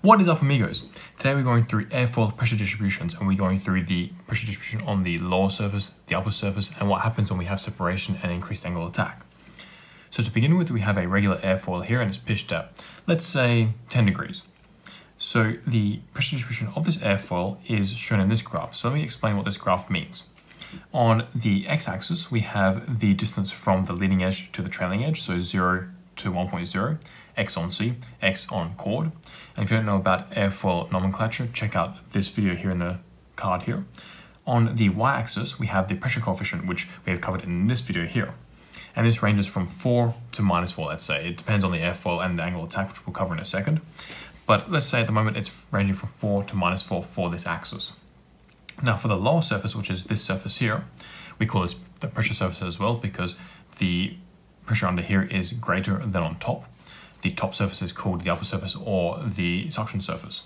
What is up, amigos? Today we're going through airfoil pressure distributions, and we're going through the pressure distribution on the lower surface, the upper surface, and what happens when we have separation and increased angle of attack. So to begin with, we have a regular airfoil here and it's pitched at, let's say, 10 degrees. So the pressure distribution of this airfoil is shown in this graph. So let me explain what this graph means. On the x-axis, we have the distance from the leading edge to the trailing edge, so 0 to 1.0, X on C, X on chord. And if you don't know about airfoil nomenclature, check out this video here in the card here. On the y-axis, we have the pressure coefficient, which we have covered in this video here. And this ranges from 4 to -4, let's say. It depends on the airfoil and the angle of attack, which we'll cover in a second. But let's say at the moment it's ranging from 4 to -4 for this axis. Now for the lower surface, which is this surface here, we call this the pressure surface as well, because the pressure under here is greater than on top. The top surface is called the upper surface or the suction surface.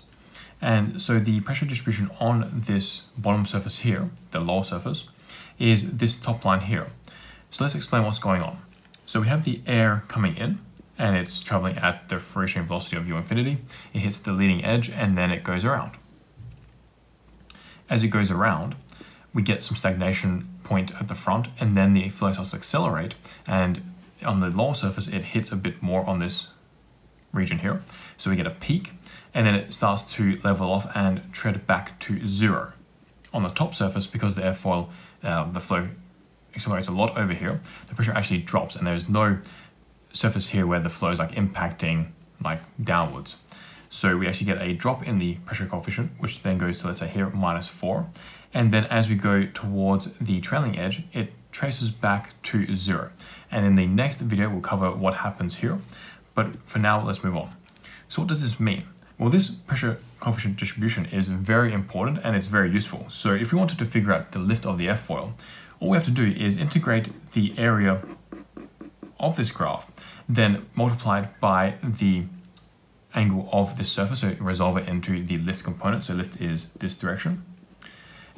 And so the pressure distribution on this bottom surface here, the lower surface, is this top line here. So let's explain what's going on. So we have the air coming in, and it's traveling at the free stream velocity of u infinity. It hits the leading edge and then it goes around. As it goes around, we get some stagnation point at the front, and then the flow starts to accelerate, and on the lower surface it hits a bit more on this region here. So we get a peak, and then it starts to level off and tread back to 0. On the top surface, because the airfoil, the flow accelerates a lot over here, the pressure actually drops, and there's no surface here where the flow is like impacting like downwards. So we actually get a drop in the pressure coefficient, which then goes to, let's say here, -4. And then as we go towards the trailing edge, it traces back to 0. And in the next video, we'll cover what happens here. But for now, let's move on. So what does this mean? Well, this pressure coefficient distribution is very important and it's very useful. So if we wanted to figure out the lift of the airfoil, all we have to do is integrate the area of this graph, then multiplied by the angle of this surface, so resolve it into the lift component, so lift is this direction,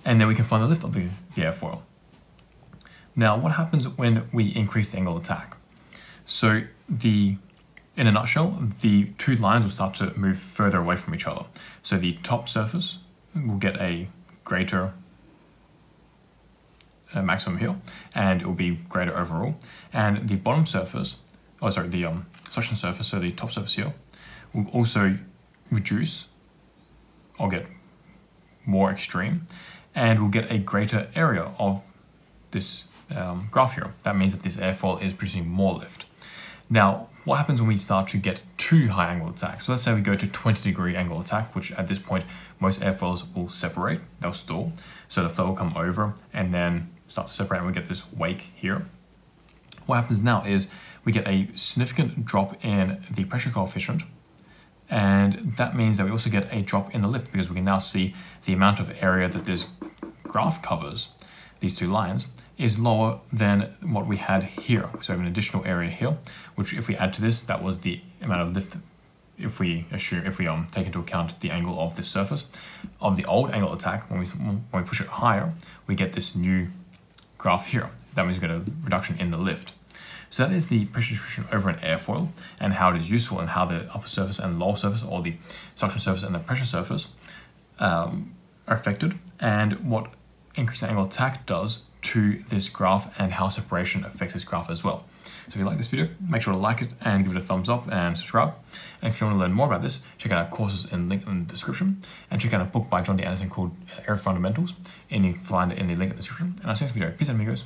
and then we can find the lift of the airfoil. Now, what happens when we increase the angle of attack? So in a nutshell, the two lines will start to move further away from each other. So the top surface will get a greater maximum here, and it will be greater overall, and the bottom surface, the suction surface, so the top surface here, will also reduce or get more extreme, and we'll get a greater area of this graph here. That means that this airfoil is producing more lift. Now, what happens when we start to get too high angle attack? So let's say we go to 20-degree angle attack, which at this point, most airfoils will separate, they'll stall. So the flow will come over and then start to separate, and we get this wake here. What happens now is we get a significant drop in the pressure coefficient, and that means that we also get a drop in the lift, because we can now see the amount of area that this graph covers, these two lines, is lower than what we had here. So we have an additional area here, which if we add to this, that was the amount of lift if we assume, take into account the angle of this surface. Of the old angle attack, when we push it higher, we get this new graph here. That means we get a reduction in the lift. So that is the pressure distribution over an airfoil and how it is useful, and how the upper surface and lower surface, or the suction surface and the pressure surface, are affected, and what increased angle attack does to this graph, and how separation affects this graph as well. So if you like this video, make sure to like it and give it a thumbs up and subscribe. And if you want to learn more about this, check out our courses in the link in the description, and check out a book by John D. Anderson called Aero Fundamentals, and you can find it in the link in the description. And I'll see you next video. Peace out, amigos.